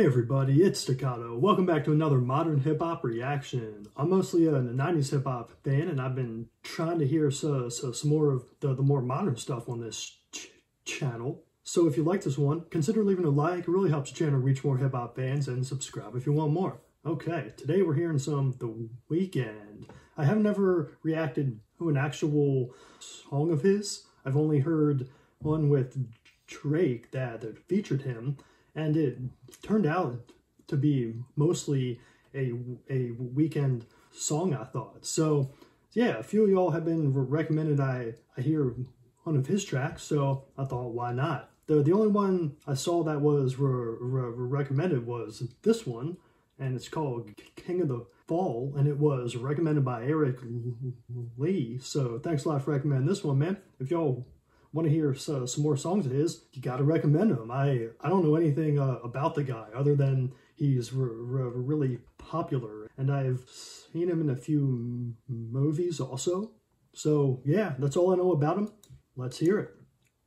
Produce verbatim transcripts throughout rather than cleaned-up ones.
Hey everybody, it's Staccato. Welcome back to another modern hip-hop reaction. I'm mostly a nineties hip-hop fan, and I've been trying to hear so, so, some more of the, the more modern stuff on this ch channel. So if you like this one, consider leaving a like. It really helps the channel reach more hip-hop fans, and subscribe if you want more. Okay, today we're hearing some The Weeknd. I have never reacted to an actual song of his. I've only heard one with Drake that, that featured him. And it turned out to be mostly a, a Weeknd song, I thought. So, yeah, a few of y'all have been recommended I, I hear one of his tracks, so I thought, why not? The, the only one I saw that was re re recommended was this one, and it's called King of the Fall, and it was recommended by Eric L Lee. So thanks a lot for recommending this one, man. If y'all want to hear uh, some more songs of his, you got to recommend him. I, I don't know anything uh, about the guy other than he's really popular. And I've seen him in a few movies also. So yeah, that's all I know about him. Let's hear it.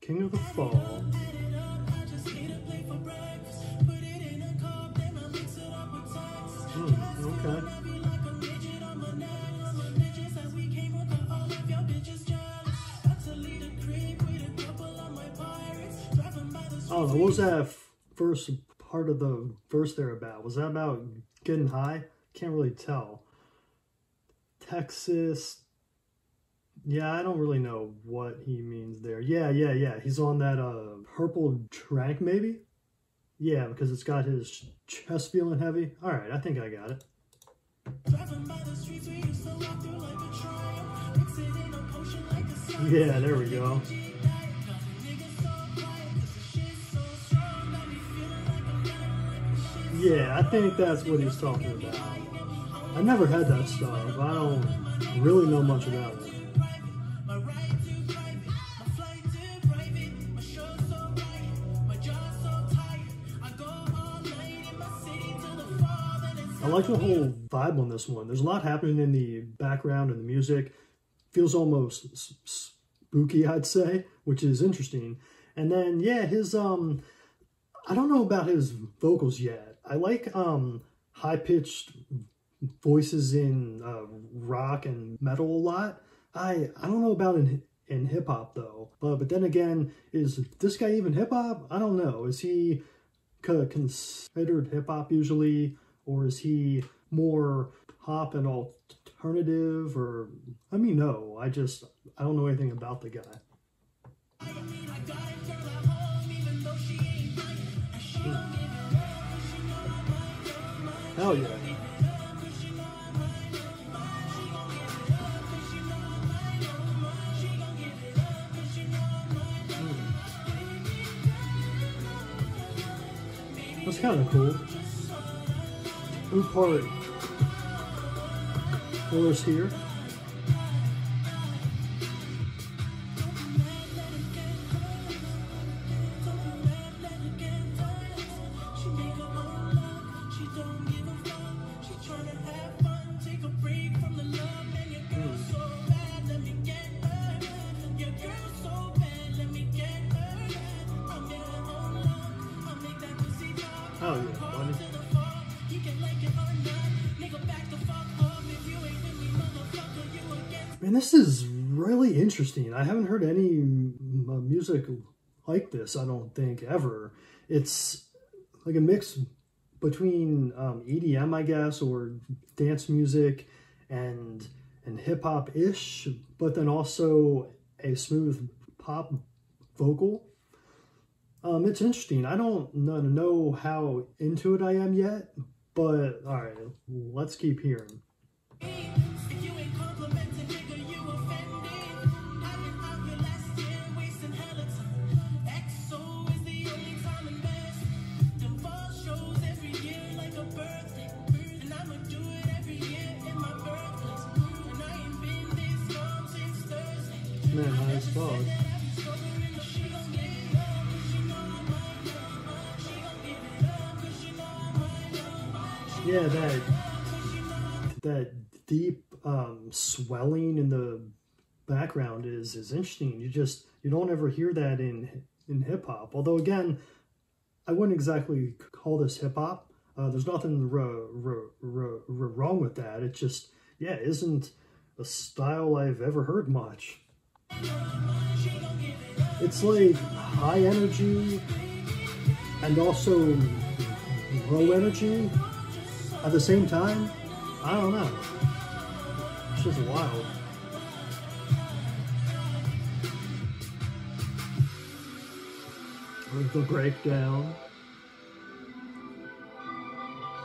King of the Fall. Mm, okay. Oh, what was that first part of the verse there about? Was that about getting high? Can't really tell. Texas. Yeah, I don't really know what he means there. Yeah, yeah, yeah. He's on that uh, purple track, maybe? Yeah, because it's got his chest feeling heavy. All right, I think I got it. Yeah, there we go. Yeah, I think that's what he's talking about. I never had that song, but I don't really know much about it. I like the whole vibe on this one. There's a lot happening in the background and the music. Feels almost spooky, I'd say, which is interesting. And then, yeah, his, um, I don't know about his vocals yet. I like um, high-pitched voices in uh, rock and metal a lot. I I don't know about in in hip-hop, though. But, but then again, is this guy even hip-hop? I don't know. Is he considered hip-hop usually? Or is he more pop and alternative? Or, I mean, no. I just, I don't know anything about the guy. Hmm. Hell yeah. Mm. That's kind of cool. Who part? Chorus here. Oh, yeah, buddy. Man, this is really interesting. I haven't heard any music like this, I don't think, ever. It's like a mix between um, E D M, I guess, or dance music and, and hip-hop-ish, but then also a smooth pop vocal. Um, it's interesting. I don't know how into it I am yet, but all right, let's keep hearing. Man, high as fuck. Yeah, that that deep um, swelling in the background is is interesting. You just you don't ever hear that in in hip hop. Although again, I wouldn't exactly call this hip-hop. Uh, there's nothing ro ro ro ro wrong with that. It just, yeah, isn't a style I've ever heard much. It's like high energy and also low energy at the same time. I don't know. It's just wild. The breakdown.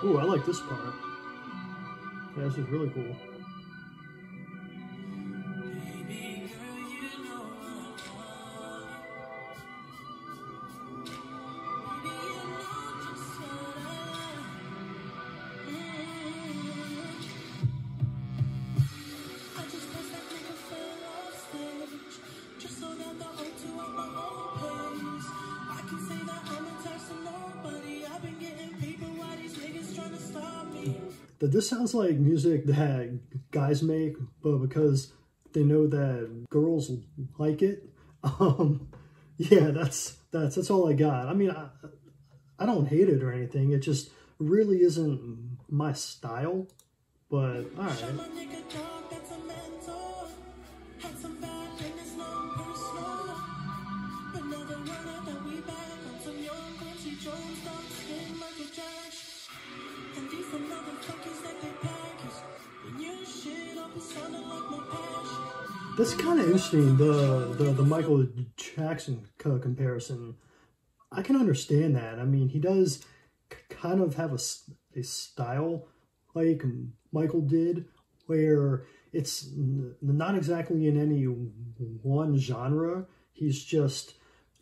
Ooh, I like this part. Yeah, this is really cool. That this sounds like music that guys make, but because they know that girls like it, um, yeah, that's that's that's all I got. I mean, I, I don't hate it or anything. It just really isn't my style. But all right. That's kind of interesting, the, the, the Michael Jackson comparison. I can understand that. I mean, he does kind of have a, a style like Michael did, where it's not exactly in any one genre. He's just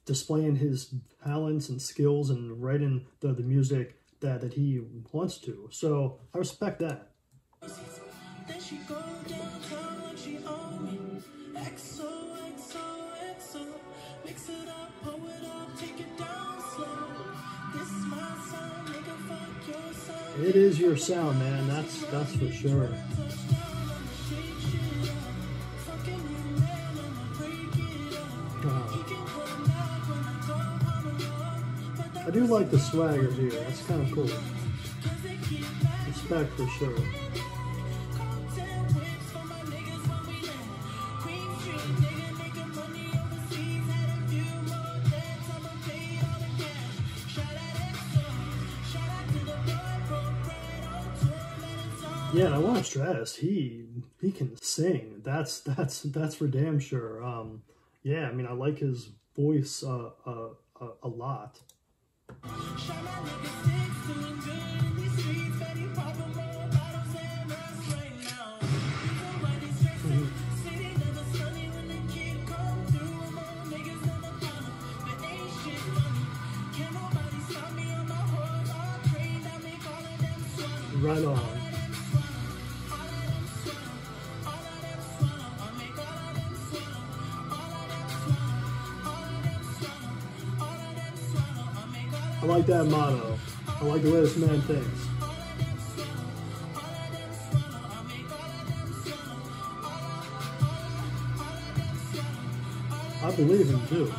displaying his talents and skills and writing the, the music that, that he wants to. So I respect that. It is your sound, man. That's that's for sure. Oh. I do like the swagger here. That's kind of cool. Respect for sure. Yeah, and I want to stress he he can sing. That's that's that's for damn sure. Um, yeah, I mean I like his voice uh, uh, uh, a lot. Mm-hmm. Right on. I like that motto. I like the way this man thinks. I believe him too.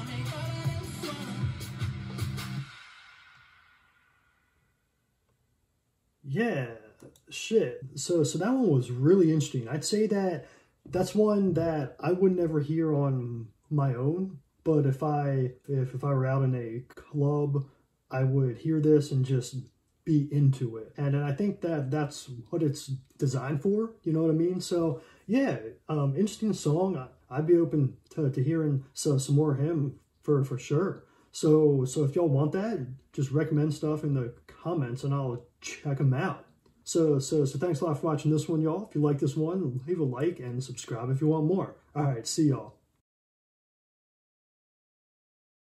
Yeah, shit. So, so that one was really interesting. I'd say that that's one that I would never hear on my own. But if I if if I were out in a club, I would hear this and just be into it. And, and I think that that's what it's designed for, you know what I mean? So yeah, um, interesting song. I, I'd be open to, to hearing so, some more of him for, for sure. So, so if y'all want that, just recommend stuff in the comments and I'll check them out. So, so, so thanks a lot for watching this one, y'all. If you like this one, leave a like and subscribe if you want more. All right, see y'all.